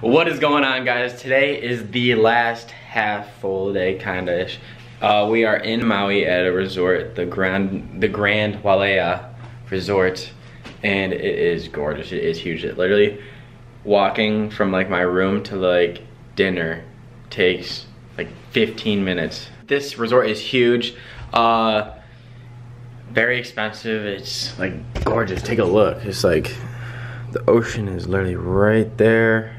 What is going on, guys? Today is the last half full day, kinda ish. We are in Maui at a resort, the Grand Wailea Resort, and it is gorgeous. It is huge. It literally walking from like my room to like dinner takes like 15 minutes. This resort is huge, very expensive. It's like gorgeous. Take a look. It's like the ocean is literally right there.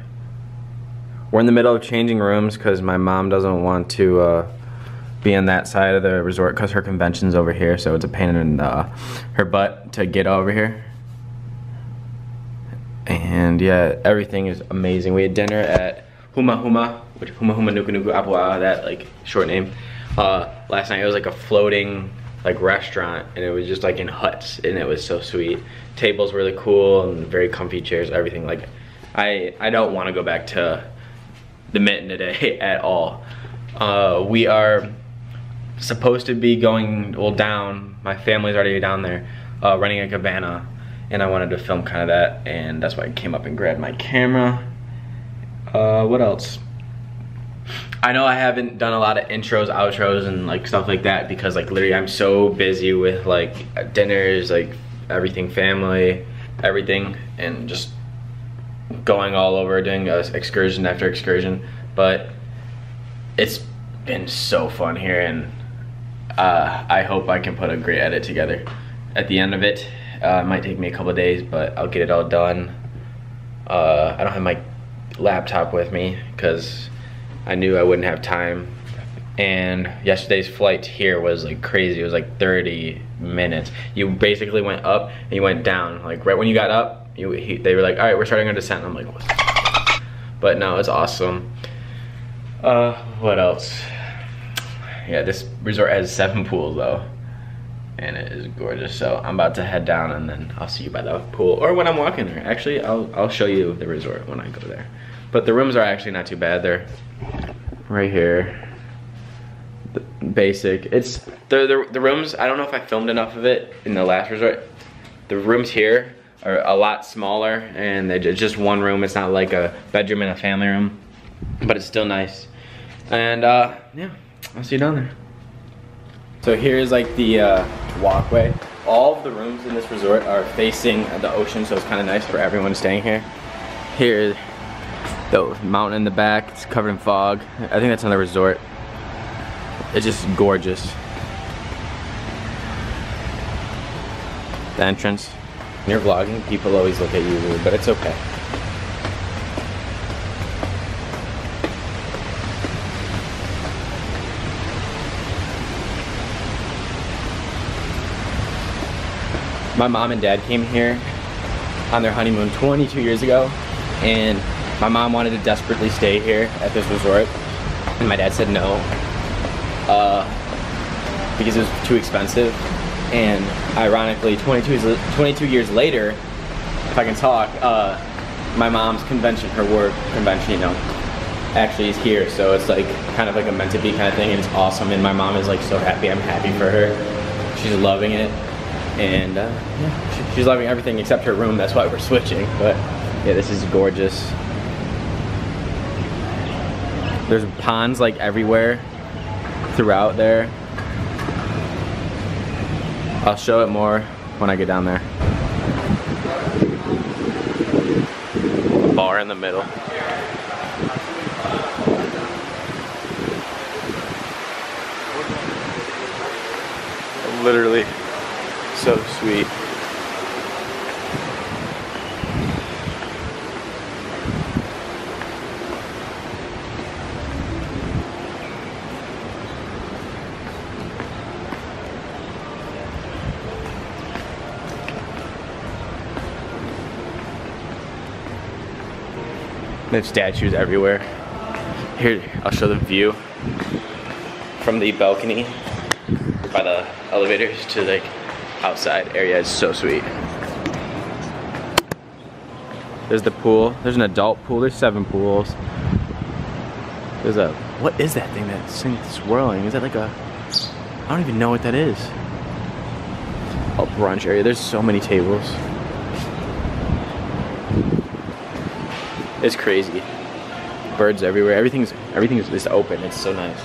We're in the middle of changing rooms because my mom doesn't want to be on that side of the resort because her convention's over here, so it's a pain in her butt to get over here. And yeah, everything is amazing. We had dinner at Humuhumu, which Humuhumu Nuku Nuku Apua, that like short name. Last night it was like a floating like restaurant, and it was just like in huts, and it was so sweet. Tables were really cool and very comfy chairs, everything. Like I don't want to go back to the Mitten today at all. We are supposed to be going down. My family's already down there, running a cabana, and I wanted to film kind of that, and that's why I came up and grabbed my camera. What else? I know I haven't done a lot of intros, outros, and like stuff like that because like literally I'm so busy with like dinners, like everything, family, everything, and just going all over, doing excursion after excursion. But it's been so fun here, and I hope I can put a great edit together at the end of it. It might take me a couple of days, but I'll get it all done. I don't have my laptop with me because I knew I wouldn't have time, and yesterday's flight here was like crazy. It was like 30 minutes. You basically went up and you went down. Like right when you got up, they were like, all right, we're starting our descent. And I'm like, what? But no, it's awesome. What else? Yeah, this resort has 7 pools though, and it is gorgeous. So I'm about to head down, and then I'll see you by the pool or when I'm walking there. Actually, I'll show you the resort when I go there. But the rooms are actually not too bad. They're right here, the basic. It's the rooms. I don't know if I filmed enough of it in the last resort. The rooms here are a lot smaller, and it's just one room. It's not like a bedroom and a family room, but it's still nice. And yeah, I'll see you down there. So here's like the walkway. All of the rooms in this resort are facing the ocean, so it's kind of nice for everyone staying here. Here, the mountain in the back, it's covered in fog. I think that's another resort. It's just gorgeous. The entrance. When you're vlogging, people always look at you weird, but it's okay. My mom and dad came here on their honeymoon 22 years ago, and my mom wanted to desperately stay here at this resort, and my dad said no because it was too expensive. And ironically, 22 years later, if I can talk, my mom's convention, her work convention, you know, actually is here. So it's like kind of like a meant to be kind of thing, and it's awesome. And my mom is like so happy. I'm happy for her. She's loving it, and yeah, she's loving everything except her room. That's why we're switching. But yeah, this is gorgeous. There's ponds like everywhere throughout there. I'll show it more when I get down there. Bar in the middle. Literally so sweet. They have statues everywhere. Here, I'll show the view from the balcony by the elevators to the outside area. It's so sweet. There's the pool. There's an adult pool. There's 7 pools. There's a, what is that thing that's swirling? Is that like a, I don't even know what that is. A brunch area. There's so many tables. It's crazy. birds everywhere. Everything's just open. It's so nice.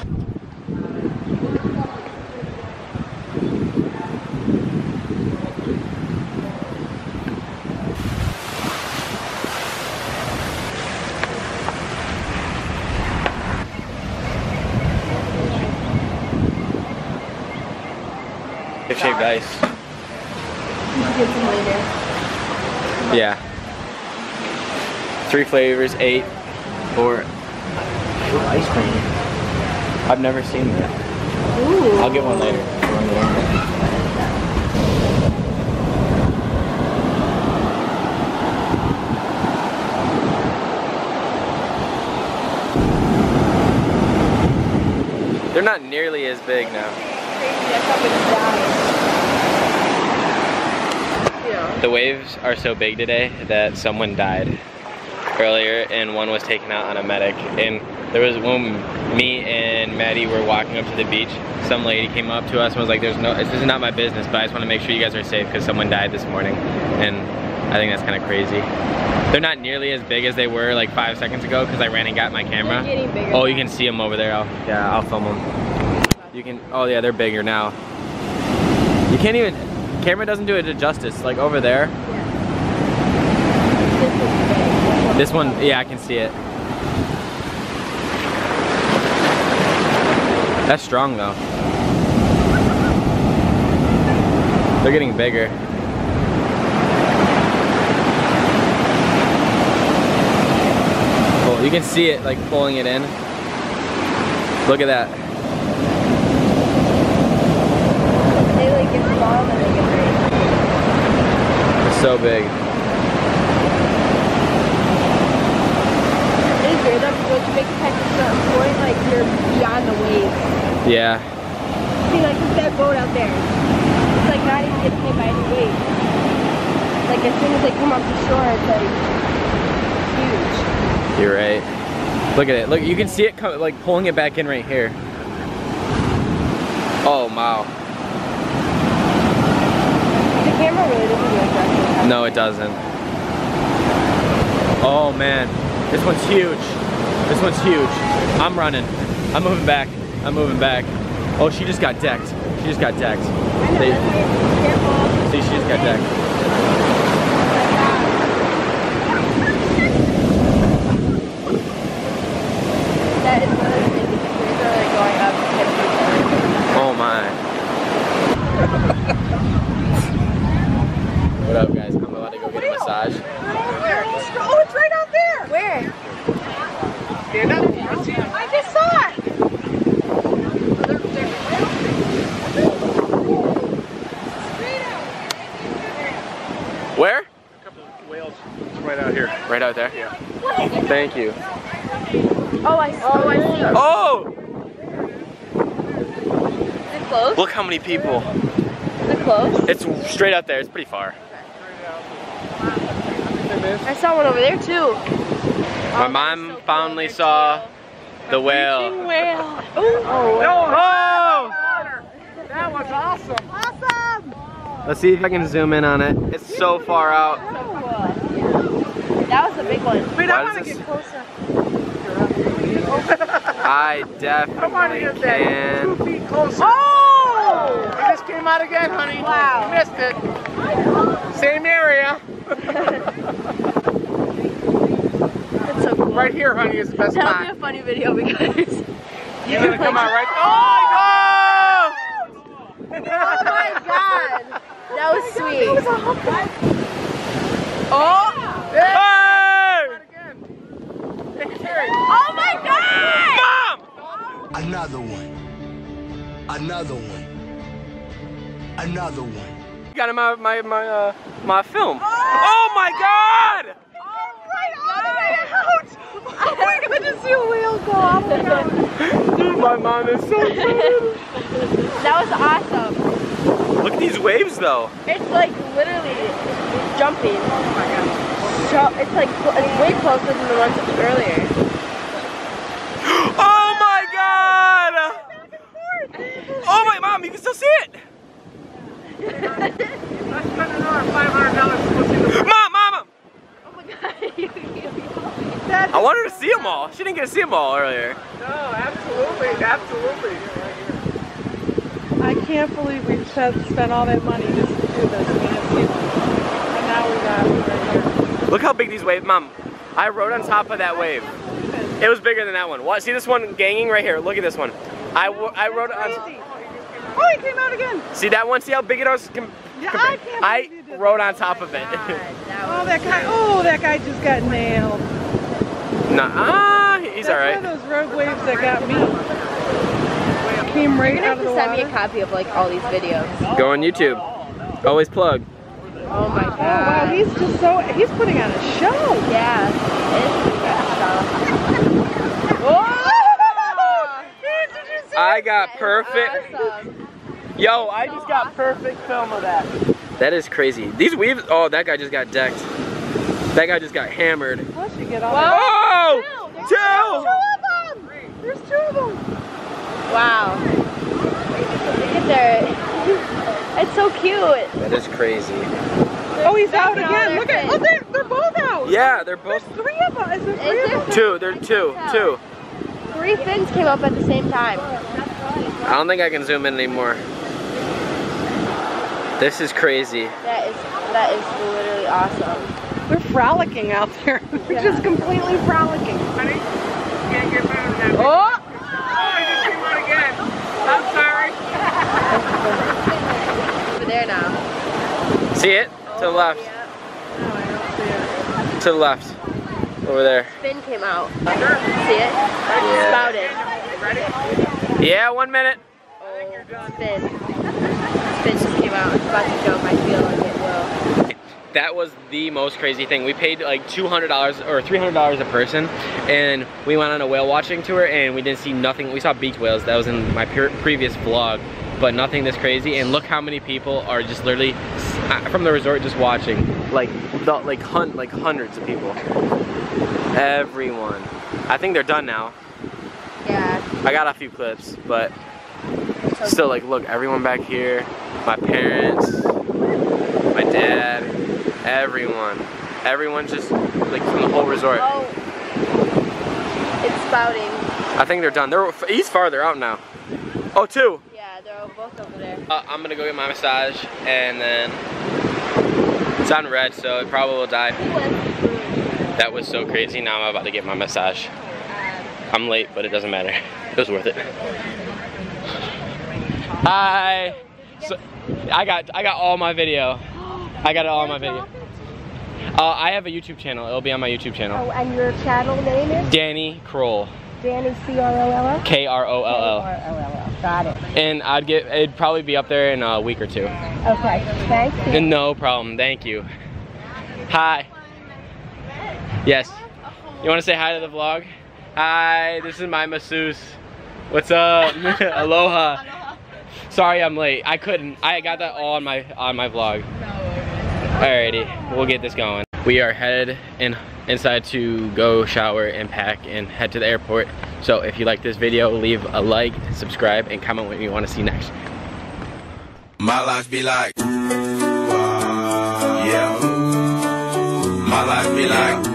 Shaved ice. I'll get some later. Yeah. 3 flavors, 8 or... ice cream. I've never seen that. Ooh. I'll get one later. They're not nearly as big now. The waves are so big today that someone died earlier and one was taken out on a medic. And there was when me and Maddie were walking up to the beach, some lady came up to us and was like, this is not my business, but I just want to make sure you guys are safe because someone died this morning. And I think that's kind of crazy. They're not nearly as big as they were like 5 seconds ago because I ran and got my camera. Oh, you can see them over there. I'll film them. You can, oh yeah, they're bigger now. You can't even, camera doesn't do it justice, like over there. Yeah. This one, yeah, I can see it. That's strong though. They're getting bigger. Cool, you can see it like pulling it in. Look at that. They like get small and they get so big. It's weird that once you make a catch at some point, like you're beyond the waves. Yeah. See, like it's that boat out there. It's like not even getting hit by any waves. Like as soon as they come off the shore, it's like huge. You're right. Look at it. Look, you can see it come, like pulling it back in right here. Oh wow. The camera really doesn't do it correctly. No, it doesn't. Oh man, this one's huge. This one's huge. I'm running. I'm moving back. I'm moving back. Oh, she just got decked. She just got decked. I know, that's weird. See, she just got decked. That is one of the things that going up to. Oh my. What up, guys? Massage. Where? Oh, it's right out there. Where? Stand up. I just saw it. Where? A couple of whales. It's right out here. Right out there? Yeah. Thank you. Oh, I saw it. Oh! Is it close? Look how many people. Is it close? It's straight out there. It's pretty far. I saw one over there too. My mom so finally saw the whale. Oh, wow. Oh! That was awesome. Awesome. Let's see if I can zoom in on it. It's so far out. Oh. That was a big one. Wait, I want to get closer. I definitely can. 2 feet closer. Oh! It just came out again, honey. Wow. You missed it. Same area. That's so cool. Right here, honey, is the best time. That'll be a funny video because you're gonna come out right. Oh! Oh my god! That was sweet. That was a hump. Oh! Yeah. Hey! Oh my god! Mom! Another one. Another one. Another one. Got in my film. Oh, oh my god! Oh, right all the way out! Oh my god, to see a whale go off. Dude, my mom is so good. That was awesome. Look at these waves though. It's like literally jumping. Oh my god. It's like way closer than the ones earlier. Oh my god! Oh my mom, you can still see it! I spent another $500 to go see the. Mom! Oh my god, you help me. that. I wanted to see them all. She didn't get to see them all earlier. No, absolutely, absolutely. I can't believe we spent all that money just to do this. And now we got right here. Look how big these waves, Mom. I rode on top of that wave. It was bigger than that one. What? See this one ganging right here. Look at this one. I rode on. Oh, it came out again. See that one? See how big it was? Yeah, I rode on top of it. Oh, that guy! Oh, that guy just got nailed. Nah, he's alright. That's one of those rogue waves that got me. Came right out of the water. You're gonna have to send me a copy of like all these videos. Go on YouTube. Always plug. Oh my God! Oh wow, he's just so—he's putting on a show. Yeah. Oh! Dude, did you see I got perfect. Awesome. Yo, I just got perfect film of that. That is crazy. These weaves. Oh, that guy just got decked. That guy just got hammered. Plus you get all whoa! Whoa! Two! There's two of them. Wow. Look at their. It's so cute. That is crazy. Oh, he's out again. Look at. Oh, they're both out. Yeah, they're both. There's three of us. Is there three of them? Two. There's two. Three fins came up at the same time. I don't think I can zoom in anymore. This is crazy. That is literally awesome. We're frolicking out there. We're just completely frolicking. Honey, you can't get better than that. Oh! I just came out again. I'm sorry. Over there now. See it? To the left. Yeah. No, I don't see it. To the left. Over there. Spin came out. See it? Spouted. Ready? Yeah, 1 minute. I think you're done. Spin just came out. It's about to jump. I feel like it will. That was the most crazy thing. We paid like $200 or $300 a person, and we went on a whale watching tour, and we didn't see nothing. We saw beaked whales. That was in my previous vlog, but nothing this crazy. And look how many people are just literally from the resort just watching. Like hundreds of people. Everyone. I think they're done now. Yeah. I got a few clips, but still, like, look, everyone back here, my parents, my dad, everyone. Everyone's just, like, from the whole resort. Oh. It's spouting. I think they're done. He's farther out now. Oh, two. Yeah, they're both over there. I'm gonna go get my massage, and then it's on red, so it probably will die. That was so crazy. Now I'm about to get my massage. I'm late, but it doesn't matter. It was worth it. Hi. So, I got all my video. I got it all on my video. I have a YouTube channel. It'll be on my YouTube channel. Oh, and your channel name is? Danny Kroll. Danny C-R-O-L-L? K-R-O-L-L. K-R-O-L-L. Got it. And it'd probably be up there in a week or two. Okay, thank you. And no problem, thank you. Hi. Yes. You want to say hi to the vlog? Hi, this is my masseuse. What's up? Aloha. Sorry I'm late. I got that all on my vlog. Alrighty, we'll get this going. We are headed inside to go shower and pack and head to the airport. So if you like this video, leave a like, subscribe, and comment what you want to see next. My life be like, wow. Yeah. My life be like.